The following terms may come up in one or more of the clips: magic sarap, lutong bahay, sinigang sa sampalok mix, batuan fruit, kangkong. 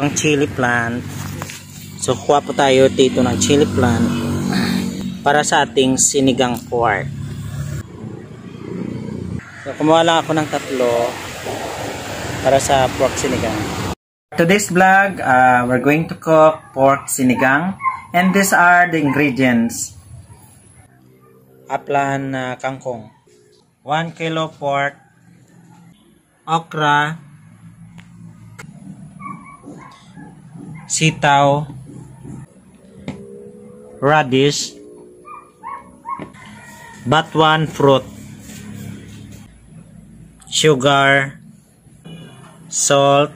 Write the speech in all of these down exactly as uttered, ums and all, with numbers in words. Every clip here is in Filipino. Yung chili plant. So kuha po tayo dito ng chili plant para sa ating sinigang pork. So kumuha lang ako ng tatlo para sa pork sinigang. Today's vlog, uh, we're going to cook pork sinigang. And these are the ingredients. Aplan na uh, kangkong, one kilo pork, okra, sitaw, radish, batuan fruit, sugar, salt,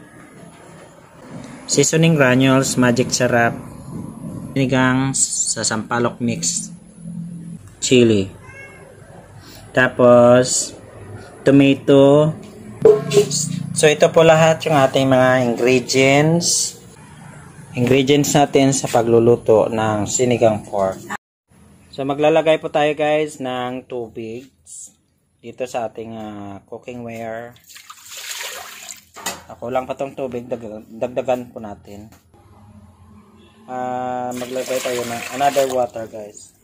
seasoning granules, magic sarap, sinigang sa sampalok mix, chili, tapos tomato. So ito po lahat yung ating mga ingredients ingredients natin sa pagluluto ng sinigang pork. So maglalagay po tayo guys ng tubig dito sa ating uh, cooking ware. Ako lang pa tong tubig, dag dagdagan po natin. Uh, maglagay tayo ng another water guys.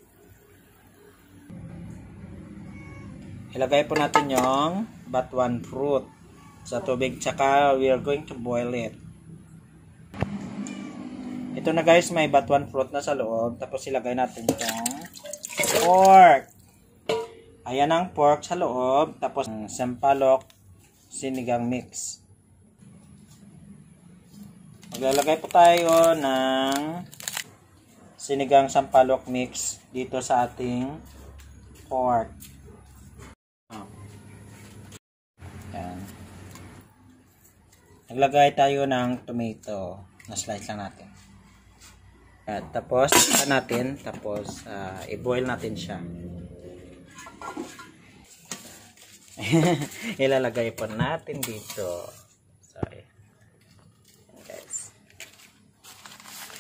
Ilagay po natin yung batuan fruit sa tubig, tsaka we are going to boil it. Ito na guys, may batuan fruit na sa loob. Tapos ilagay natin itong pork. Ayan ang pork sa loob. Tapos sampalok sinigang mix. Maglalagay po tayo ng sinigang sampalok mix dito sa ating pork. Oh. Ayan. Naglagay tayo ng tomato. Na-slice lang natin. At tapos natin tapos uh, i-boil natin siya. Ilalagay po natin dito. Sorry. Guys.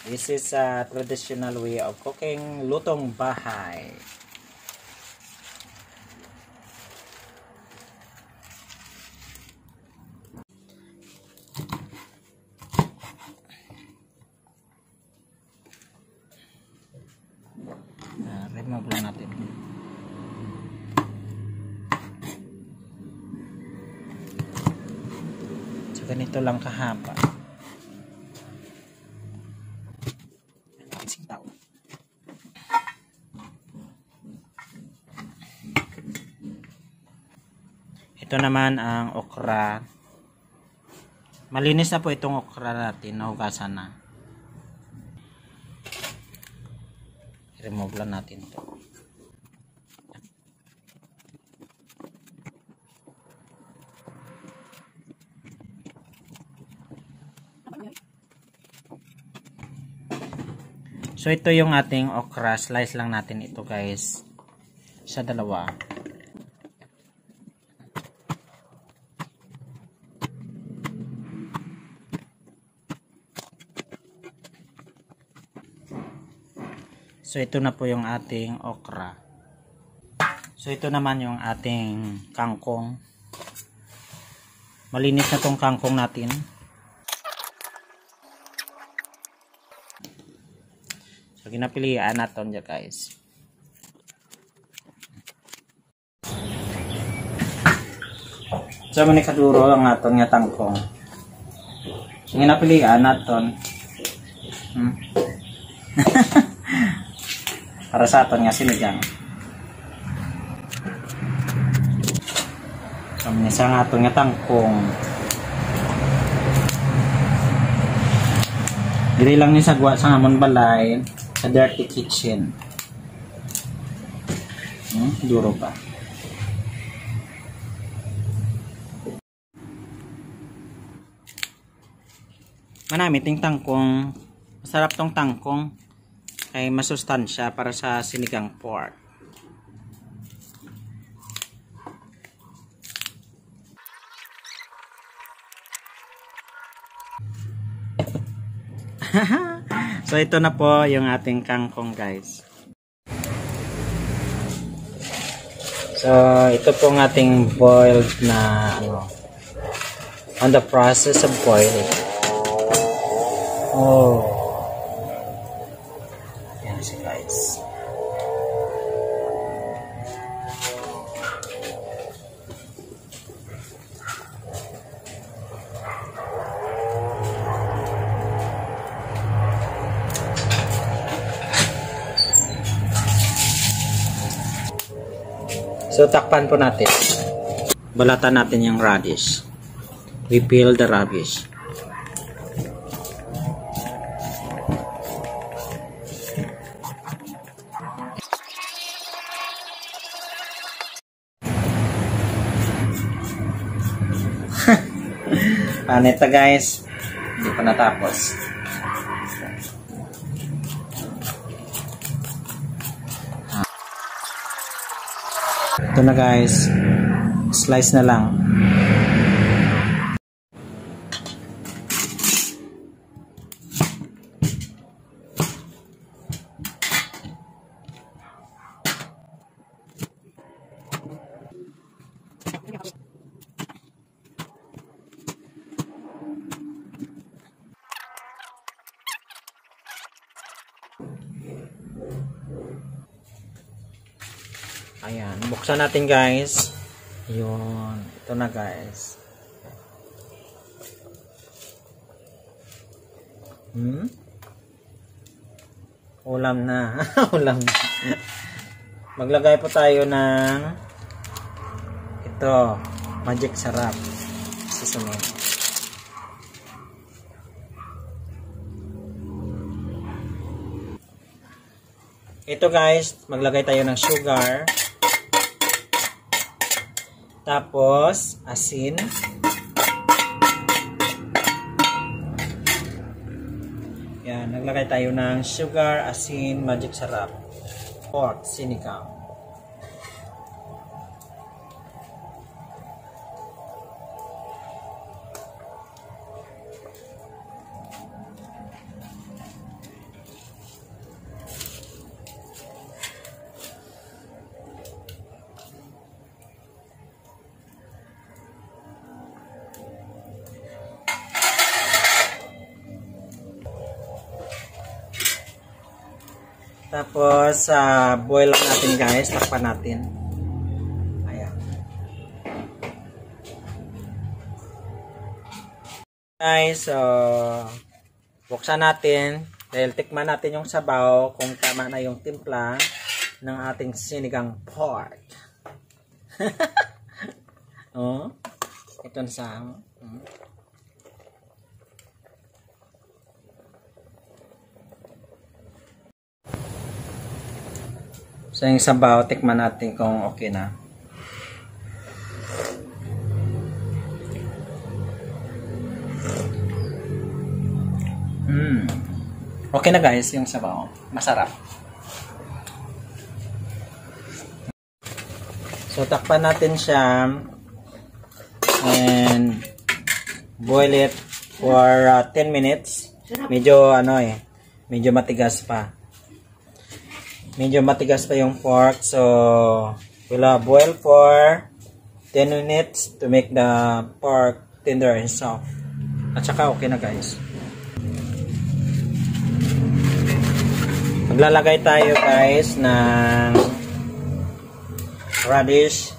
This is a traditional way of cooking lutong bahay. Mabulan natin. So ganito lang kahaba. Sitaw. Ito naman ang okra. Malinis na po itong okra natin, nahugasan na. Remove lang natin ito. So ito yung ating okra, slice lang natin ito guys sa dalawa. So ito na po yung ating okra. So ito naman yung ating kangkong. Malinis na tong kangkong natin. So ginapilihan natin dyan guys. So manikaduro ang natin nga tangkong. So ginapilihan natin. Hmm. Para sa aton nga sinigang. Kami sa nga aton nga tangkong. Diri lang ni sagwa sa ngamon balay sa dirty kitchen. Hmm, duro pa. Manami ting tangkong. Masarap tong tangkong. Ay masustansya para sa sinigang pork. So ito na po yung ating kangkong guys. So ito po ng ating boiled na ano, on the process of boiling. Oh. Yan siya, guys. So, takpan po natin. Balatan natin yung radish. We peel the radish. Aneta guys, hindi pa natapos. Ito na guys, slice na lang. Ayan, buksan natin guys. Yun, ito na guys. Hmm? Ulam na. Ulam na. Maglagay po tayo ng ito, magic sarap. Susunod. Ito guys, maglagay tayo ng sugar. Tapos, asin. Yan, naglagay tayo ng sugar, asin, magic sarap. Pork, sinigang. Tapos, uh, boil lang natin guys. Takpan natin. Ayan. Guys, so, buksan natin. Dahil tikman natin yung sabaw kung tama na yung timpla ng ating sinigang pork. Oh, ito na sa... Hmm. So, yung sabaw, tikman natin kung okay na. Mm. Okay na guys, yung sabaw. Masarap. So, takpan natin siya and boil it for uh, ten minutes. Medyo ano eh, medyo matigas pa. Medyo matigas pa yung pork, so we'll uh, boil for ten minutes to make the pork tender and soft. At saka okay na guys. Maglalagay tayo guys ng radish.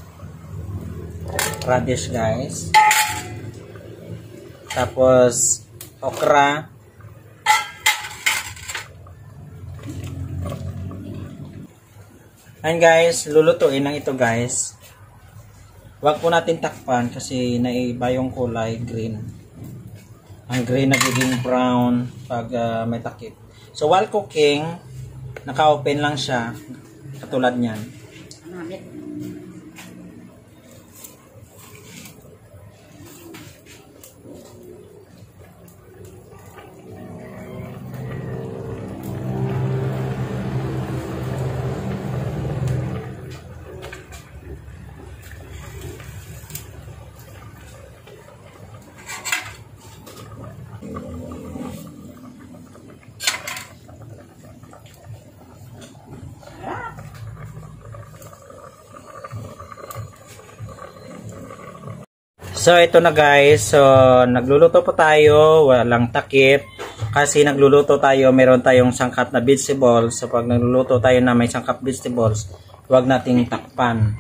Radish guys. Tapos okra. Ayan guys, lulutuin lang ito guys. Huwag po natin takpan kasi naiba yung kulay green. Ang green nagiging brown pag uh, may takip. So while cooking, naka-open lang siya. Katulad niyan. So, ito na guys. So, nagluluto po tayo. Walang takip. Kasi nagluluto tayo, meron tayong sangkap na vegetables. So pag nagluluto tayo na may sangkap vegetables, huwag nating takpan.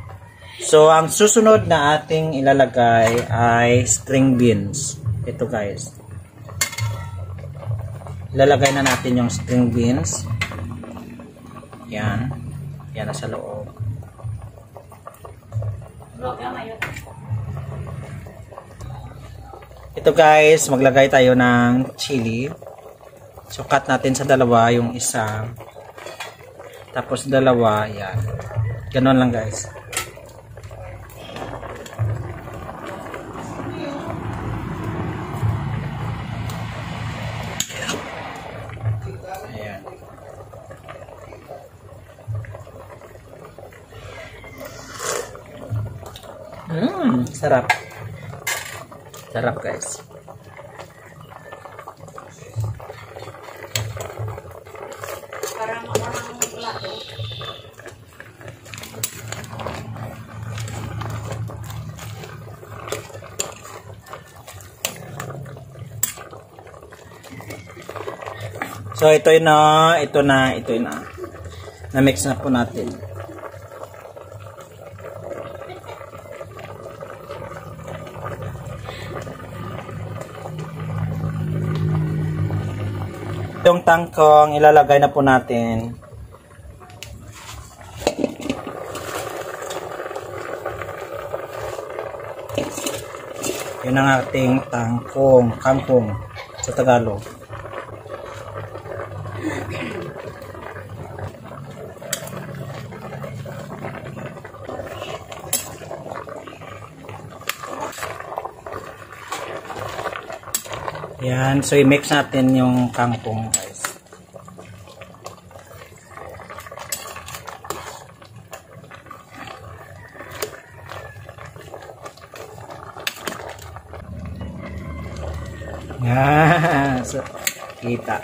So ang susunod na ating ilalagay ay string beans. Ito guys. Ilalagay na natin yung string beans. Yan. Yan na sa loob. Ito guys, maglagay tayo ng chili. So, cut natin sa dalawa yung isa. Tapos dalawa, yan. Ganon lang guys. Ayan. Mmm, sarap. Sarap guys. So ito na, ito na, ito na. Na-mix na po natin. Itong kangkong ilalagay na po natin. Yun ang ating kangkong, kangkong sa Tagalog. Yan, so i-mix natin yung kangkong guys. Yan, so, kita.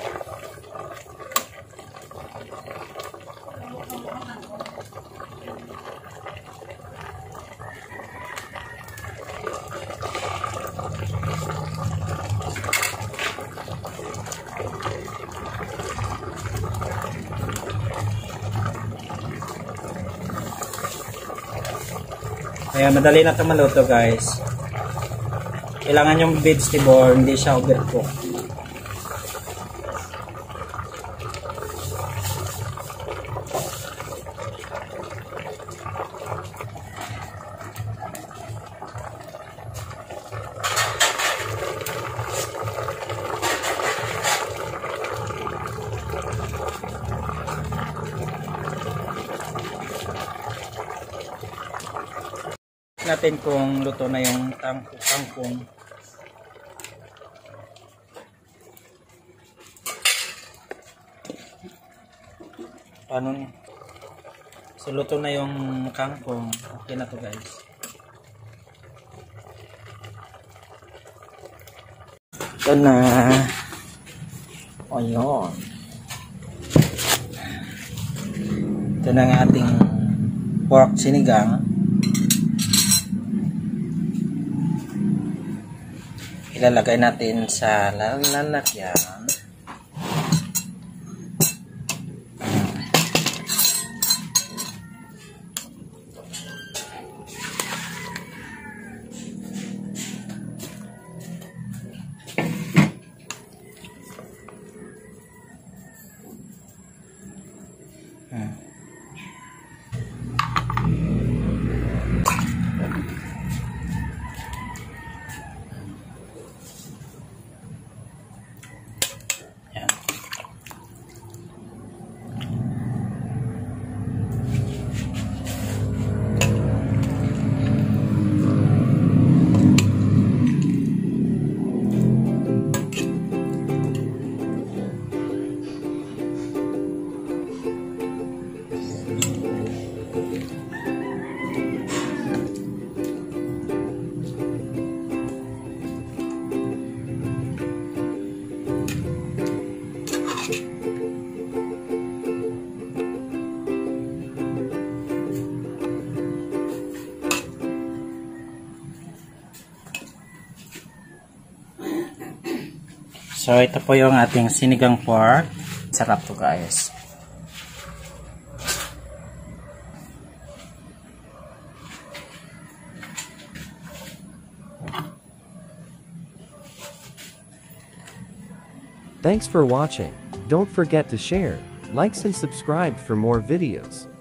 Ayan, madali na ito maluto guys. Kailangan yung vegetable, hindi siya overcook. Natin kung luto na yung kangkong. Paano niya? So luto na yung kangkong. Okay na to guys. Ito na. Ayun. Ito na ang ating pork sinigang. Ilalagay natin sa lalagyan. Hmm. So ito po yung ating sinigang pork. Sarap to guys. Thanks for watching. Don't forget to share, like and subscribe for more videos.